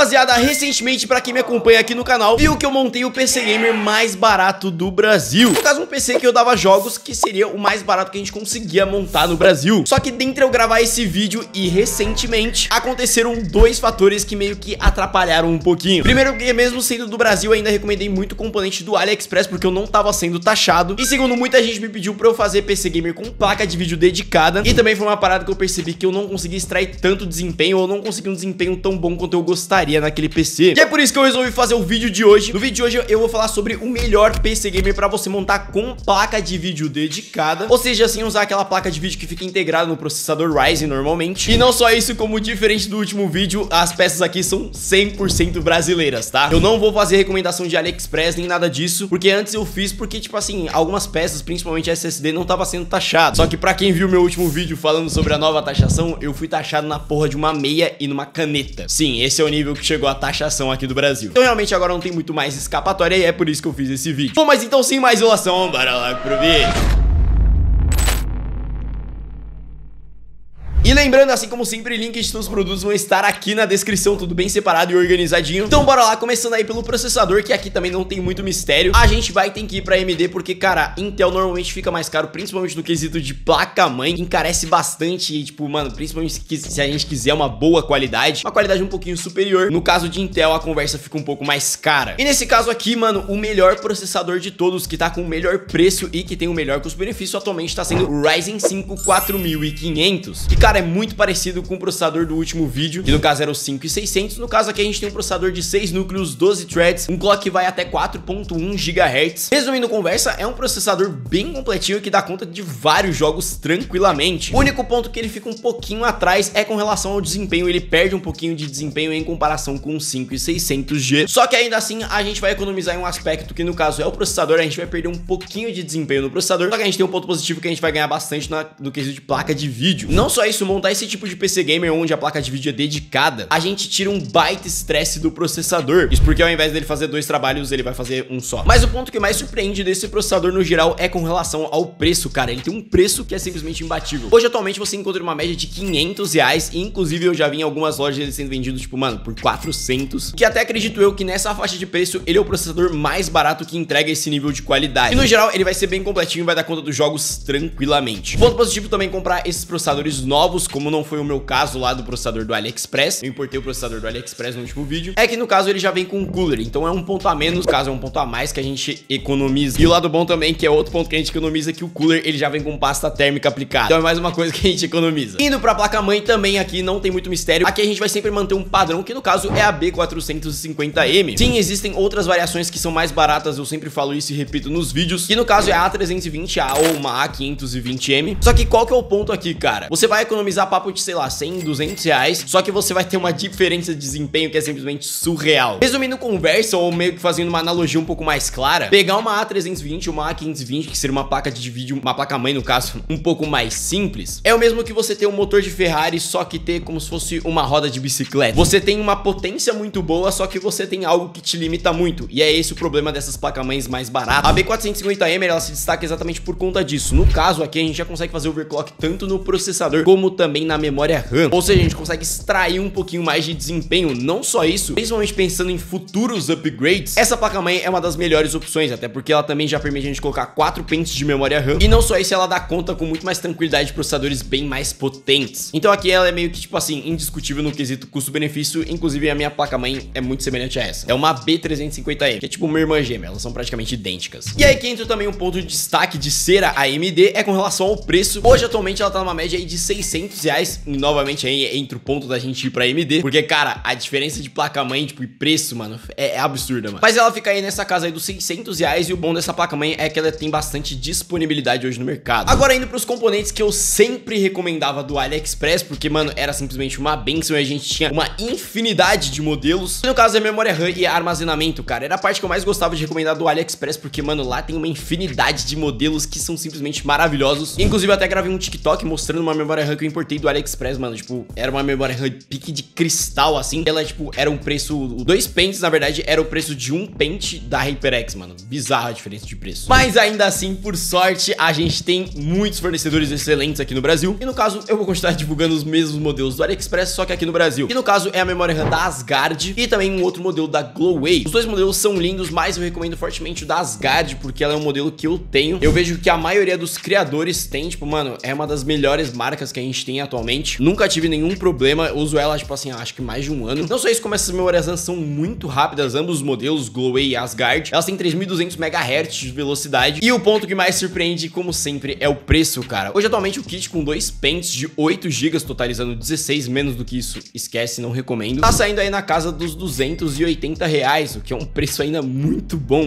rapaziada, recentemente, pra quem me acompanha aqui no canal, viu que eu montei o PC gamer mais barato do Brasil. No caso, um PC que eu dava jogos, que seria o mais barato que a gente conseguia montar no Brasil. Só que dentro eu gravar esse vídeo e recentemente, aconteceram dois fatores que meio que atrapalharam um pouquinho. Primeiro, que mesmo sendo do Brasil, ainda recomendei muito componente do AliExpress, porque eu não tava sendo taxado. E segundo, muita gente me pediu pra eu fazer PC gamer com placa de vídeo dedicada. E também foi uma parada que eu percebi que eu não consegui extrair tanto desempenho, ou não consegui um desempenho tão bom quanto eu gostaria naquele PC. E é por isso que eu resolvi fazer o vídeo de hoje. No vídeo de hoje eu vou falar sobre o melhor PC gamer pra você montar com placa de vídeo dedicada, ou seja, sem usar aquela placa de vídeo que fica integrada no processador Ryzen normalmente. E não só isso, como diferente do último vídeo, as peças aqui são 100% brasileiras, tá? Eu não vou fazer recomendação de AliExpress nem nada disso, porque antes eu fiz porque, tipo assim, algumas peças, principalmente SSD, não tava sendo taxado. Só que pra quem viu meu último vídeo falando sobre a nova taxação, eu fui taxado na porra de uma meia e numa caneta. Sim, esse é o nível que chegou a taxação aqui do Brasil. Então realmente agora não tem muito mais escapatória e é por isso que eu fiz esse vídeo. Bom, mas então sem mais enrolação, bora lá pro vídeo. E lembrando, assim como sempre, links de todos os produtos vão estar aqui na descrição, tudo bem separado e organizadinho. Então bora lá, começando aí pelo processador, que aqui também não tem muito mistério. A gente vai ter que ir pra AMD, porque, cara, Intel normalmente fica mais caro, principalmente no quesito de placa-mãe, encarece bastante e, tipo, mano, principalmente se a gente quiser uma boa qualidade, uma qualidade um pouquinho superior. No caso de Intel, a conversa fica um pouco mais cara. E nesse caso aqui, mano, o melhor processador de todos, que tá com o melhor preço e que tem o melhor custo-benefício atualmente, tá sendo o Ryzen 5 4500, que, cara, é muito parecido com o processador do último vídeo, que no caso era o 5600. No caso aqui a gente tem um processador de 6 núcleos, 12 threads, um clock que vai até 4.1 GHz. Resumindo a conversa, é um processador bem completinho que dá conta de vários jogos tranquilamente. O único ponto que ele fica um pouquinho atrás é com relação ao desempenho, ele perde um pouquinho de desempenho em comparação com o 5600G. Só que ainda assim a gente vai economizar em um aspecto que no caso é o processador, a gente vai perder um pouquinho de desempenho no processador. Só que a gente tem um ponto positivo que a gente vai ganhar bastante no quesito de placa de vídeo. Não só isso, montar esse tipo de PC gamer onde a placa de vídeo é dedicada, a gente tira um baita estresse do processador. Isso porque ao invés dele fazer dois trabalhos, ele vai fazer um só. Mas o ponto que mais surpreende desse processador no geral é com relação ao preço, cara. Ele tem um preço que é simplesmente imbatível. Hoje atualmente você encontra uma média de R$500, e inclusive eu já vi em algumas lojas ele sendo vendido, tipo, mano, por 400, que até acredito eu que nessa faixa de preço ele é o processador mais barato que entrega esse nível de qualidade. E no geral ele vai ser bem completinho e vai dar conta dos jogos tranquilamente. Ponto positivo também comprar esses processadores novos, como não foi o meu caso lá do processador do AliExpress. Eu importei o processador do AliExpress no último vídeo. É que no caso ele já vem com um cooler, então é um ponto a menos, no caso é um ponto a mais que a gente economiza. E o lado bom também, que é outro ponto que a gente economiza, que o cooler ele já vem com pasta térmica aplicada. Então é mais uma coisa que a gente economiza. Indo pra placa-mãe também aqui não tem muito mistério. Aqui a gente vai sempre manter um padrão, que no caso é a B450M. Sim, existem outras variações que são mais baratas, eu sempre falo isso e repito nos vídeos, que no caso é a A320A ou uma A520M. Só que qual que é o ponto aqui, cara? Você vai economizar papo de, sei lá, 100, R$200, só que você vai ter uma diferença de desempenho que é simplesmente surreal. Resumindo conversa, ou meio que fazendo uma analogia um pouco mais clara, pegar uma A320 ou uma A520, que seria uma placa de vídeo, uma placa-mãe no caso, um pouco mais simples, é o mesmo que você ter um motor de Ferrari, só que ter como se fosse uma roda de bicicleta. Você tem uma potência muito boa, só que você tem algo que te limita muito, e é esse o problema dessas placa-mães mais baratas. A B450M, ela se destaca exatamente por conta disso. No caso aqui, a gente já consegue fazer overclock tanto no processador como também na memória RAM, ou seja, a gente consegue extrair um pouquinho mais de desempenho. Não só isso, principalmente pensando em futuros upgrades, essa placa-mãe é uma das melhores opções, até porque ela também já permite a gente colocar 4 pentes de memória RAM, e não só isso, ela dá conta com muito mais tranquilidade de processadores bem mais potentes. Então aqui ela é meio que, tipo assim, indiscutível no quesito custo-benefício. Inclusive a minha placa-mãe é muito semelhante a essa, é uma B350M, que é tipo uma irmã gêmea, elas são praticamente idênticas. E aí que entra também um ponto de destaque de ser a AMD, é com relação ao preço. Hoje atualmente ela tá numa média aí de R$600, e novamente aí entra o ponto da gente ir pra AMD, porque, cara, a diferença de placa-mãe, tipo, e preço, mano, é absurda, mano. Mas ela fica aí nessa casa aí dos R$600, e o bom dessa placa-mãe é que ela tem bastante disponibilidade hoje no mercado. Agora indo pros componentes que eu sempre recomendava do AliExpress, porque, mano, era simplesmente uma benção e a gente tinha uma infinidade de modelos. No caso é memória RAM e armazenamento, cara, era a parte que eu mais gostava de recomendar do AliExpress, porque, mano, lá tem uma infinidade de modelos que são simplesmente maravilhosos. Inclusive eu até gravei um TikTok mostrando uma memória RAM que eu importei importei do AliExpress, mano, tipo, era uma memória RAM pique de cristal, assim. Ela, tipo, era um preço... Dois pentes, na verdade, era o preço de um pente da HyperX, mano. Bizarra a diferença de preço. Mas ainda assim, por sorte, a gente tem muitos fornecedores excelentes aqui no Brasil. E no caso, eu vou continuar divulgando os mesmos modelos do AliExpress, só que aqui no Brasil. E no caso, é a memória RAM da Asgard e também um outro modelo da Gloway. Os dois modelos são lindos, mas eu recomendo fortemente o da Asgard, porque ela é um modelo que eu tenho. Eu vejo que a maioria dos criadores tem, tipo, mano, é uma das melhores marcas que a gente tem atualmente. Nunca tive nenhum problema, eu uso ela, tipo assim, acho que mais de um ano. Não só isso, como essas memórias RAM são muito rápidas, ambos os modelos, Gloway e Asgard. Elas têm 3200 MHz de velocidade. E o ponto que mais surpreende, como sempre, é o preço, cara. Hoje, atualmente, o kit com dois pentes de 8 GB, totalizando 16, menos do que isso, esquece, não recomendo. Tá saindo aí na casa dos R$280, o que é um preço ainda muito bom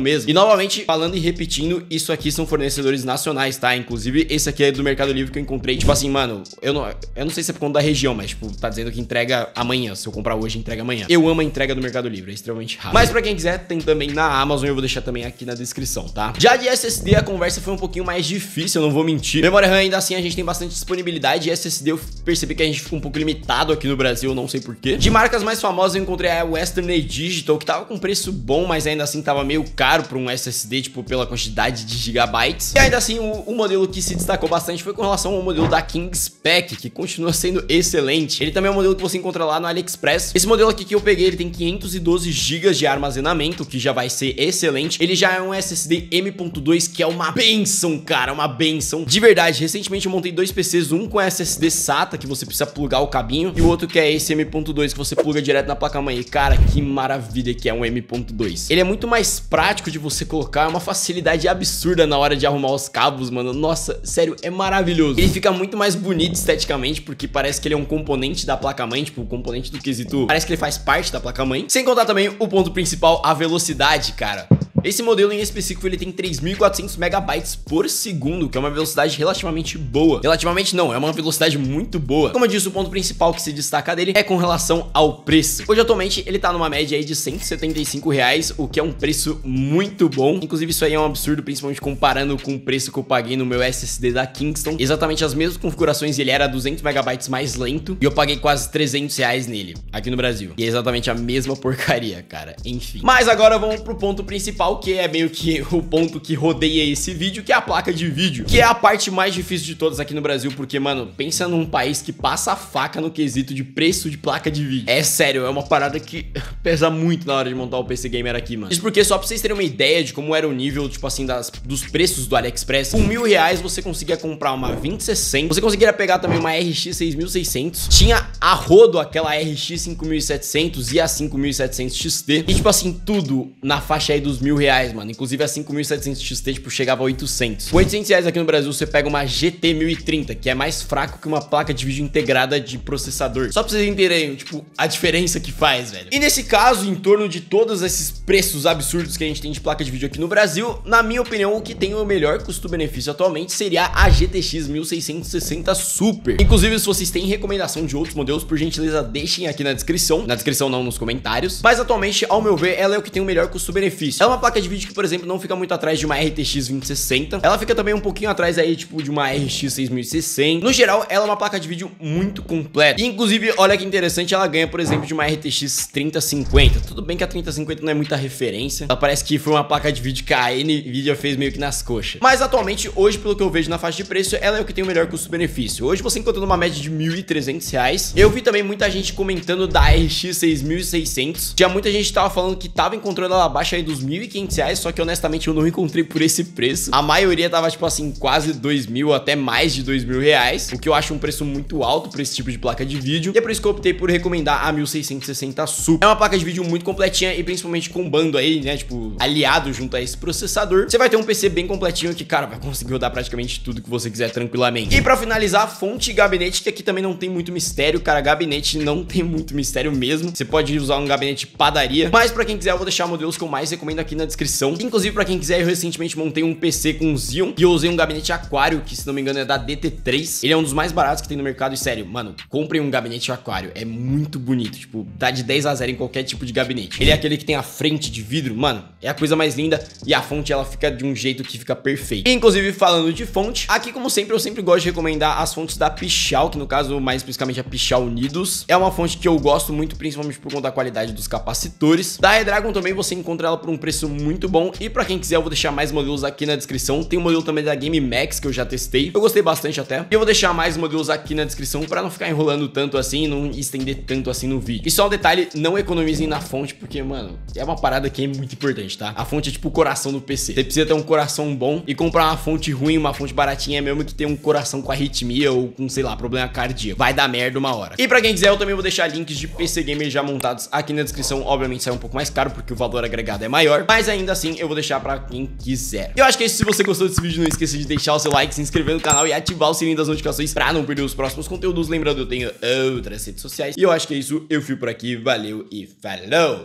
mesmo. E novamente, falando e repetindo, isso aqui são fornecedores nacionais, tá? Inclusive, esse aqui é do Mercado Livre que eu encontrei. Tipo assim, mano, eu não sei se é por conta da região, mas, tipo, tá dizendo que entrega amanhã. Se eu comprar hoje, entrega amanhã. Eu amo a entrega do Mercado Livre, é extremamente rápido. Mas pra quem quiser, tem também na Amazon, eu vou deixar também aqui na descrição, tá? Já de SSD, a conversa foi um pouquinho mais difícil, eu não vou mentir. Memória RAM, ainda assim, a gente tem bastante disponibilidade. E SSD, eu percebi que a gente ficou um pouco limitado aqui no Brasil, não sei porquê. De marcas mais famosas, eu encontrei a Western Digital, que tava com preço bom, mas ainda assim tava meio caro pra um SSD, tipo, pela quantidade de gigabytes. E ainda assim, o modelo que se destacou bastante foi com relação ao modelo da Kingston Spec, que continua sendo excelente. Ele também é um modelo que você encontra lá no AliExpress. Esse modelo aqui que eu peguei, ele tem 512 GB de armazenamento, que já vai ser excelente. Ele já é um SSD M.2, que é uma benção, cara, uma benção. De verdade, recentemente eu montei dois PCs, um com SSD SATA, que você precisa plugar o cabinho, e o outro que é esse M.2, que você pluga direto na placa-mãe. E, cara, que maravilha que é um M.2. Ele é muito mais prático de você colocar, é uma facilidade absurda na hora de arrumar os cabos, mano. Nossa, sério, é maravilhoso. Ele fica muito mais bonito esteticamente, porque parece que ele é um componente da placa-mãe, tipo, o componente do quesito, parece que ele faz parte da placa-mãe. Sem contar também o ponto principal, a velocidade, cara. Esse modelo em específico, ele tem 3.400 megabytes por segundo, que é uma velocidade relativamente boa. Relativamente não, é uma velocidade muito boa. Como eu disse, o ponto principal que se destaca dele é com relação ao preço. Hoje, atualmente, ele tá numa média aí de R$175, o que é um preço muito bom. Inclusive, isso aí é um absurdo, principalmente comparando com o preço que eu paguei no meu SSD da Kingston. Exatamente as mesmas configurações, ele era 200 megabytes mais lento, e eu paguei quase R$300 nele, aqui no Brasil. E é exatamente a mesma porcaria, cara, enfim. Mas agora vamos pro ponto principal, que é meio que o ponto que rodeia esse vídeo, que é a placa de vídeo, que é a parte mais difícil de todas aqui no Brasil, porque, mano, pensa num país que passa a faca no quesito de preço de placa de vídeo. É sério, é uma parada que pesa muito na hora de montar o PC Gamer aqui, mano. Isso porque, só pra vocês terem uma ideia de como era o nível, tipo assim, dos preços do AliExpress, com R$1.000 você conseguia comprar uma 2060, você conseguiria pegar também uma RX 6600, tinha a rodo aquela RX 5700 e a 5700 XT, e tipo assim, tudo na faixa aí dos R$1.000, mano. Inclusive a 5.700 XT, tipo, chegava a 800. Com R$800 aqui no Brasil, você pega uma GT 1030, que é mais fraco que uma placa de vídeo integrada de processador. Só pra vocês entenderem, tipo, a diferença que faz, velho. E nesse caso, em torno de todos esses preços absurdos que a gente tem de placa de vídeo aqui no Brasil, na minha opinião, o que tem o melhor custo-benefício atualmente seria a GTX 1660 Super. Inclusive, se vocês têm recomendação de outros modelos, por gentileza, deixem aqui na descrição. Na descrição não, nos comentários. Mas atualmente, ao meu ver, ela é o que tem o melhor custo-benefício. É uma placa de vídeo que, por exemplo, não fica muito atrás de uma RTX 2060. Ela fica também um pouquinho atrás aí, tipo, de uma RX 6600. No geral, ela é uma placa de vídeo muito completa. E, inclusive, olha que interessante, ela ganha, por exemplo, de uma RTX 3050. Tudo bem que a 3050 não é muita referência. Ela parece que foi uma placa de vídeo que a NVIDIA fez meio que nas coxas. Mas, atualmente, hoje, pelo que eu vejo na faixa de preço, ela é o que tem o melhor custo-benefício. Hoje, você encontra numa média de R$1.300. Eu vi também muita gente comentando da RX 6600. Tinha muita gente que tava falando que tava encontrando ela abaixo aí dos R$1.500, só que honestamente eu não encontrei por esse preço. A maioria tava tipo assim quase R$2.000, até mais de R$2.000, o que eu acho um preço muito alto para esse tipo de placa de vídeo, e é por isso que eu optei por recomendar a 1660 Super. É uma placa de vídeo muito completinha e principalmente combando aí, né, tipo, aliado junto a esse processador, você vai ter um PC bem completinho que, cara, vai conseguir rodar praticamente tudo que você quiser tranquilamente. E pra finalizar, a fonte e gabinete, que aqui também não tem muito mistério, cara, gabinete não tem muito mistério mesmo, você pode usar um gabinete padaria, mas pra quem quiser eu vou deixar modelos que eu mais recomendo aqui na na descrição. Inclusive, pra quem quiser, eu recentemente montei um PC com Xeon e eu usei um gabinete aquário, que se não me engano é da DT3. Ele é um dos mais baratos que tem no mercado e sério, mano, comprem um gabinete aquário, é muito bonito, tipo, dá de 10 a 0 em qualquer tipo de gabinete. Ele é aquele que tem a frente de vidro, mano, é a coisa mais linda e a fonte ela fica de um jeito que fica perfeito. E, inclusive, falando de fonte, aqui como sempre, eu sempre gosto de recomendar as fontes da Pichau, que no caso, mais especificamente a Pichau Unidos, é uma fonte que eu gosto muito, principalmente por conta da qualidade dos capacitores. Da Redragon também você encontra ela por um preço muito bom e pra quem quiser eu vou deixar mais modelos aqui na descrição. Tem um modelo também da Game Max que eu já testei, eu gostei bastante até. E eu vou deixar mais modelos aqui na descrição pra não ficar enrolando tanto assim e não estender tanto assim no vídeo. E só um detalhe, não economizem na fonte porque, mano, é uma parada que é muito importante, tá? A fonte é tipo o coração do PC. Você precisa ter um coração bom e comprar uma fonte ruim, uma fonte baratinha é mesmo que ter um coração com arritmia ou com, sei lá, problema cardíaco. Vai dar merda uma hora. E pra quem quiser eu também vou deixar links de PC Gamer já montados aqui na descrição. Obviamente sai um pouco mais caro porque o valor agregado é maior, mas ainda assim eu vou deixar pra quem quiser. Eu acho que é isso. Se você gostou desse vídeo, não esqueça de deixar o seu like, se inscrever no canal e ativar o sininho das notificações pra não perder os próximos conteúdos. Lembrando, eu tenho outras redes sociais. E eu acho que é isso. Eu fui por aqui. Valeu e falou!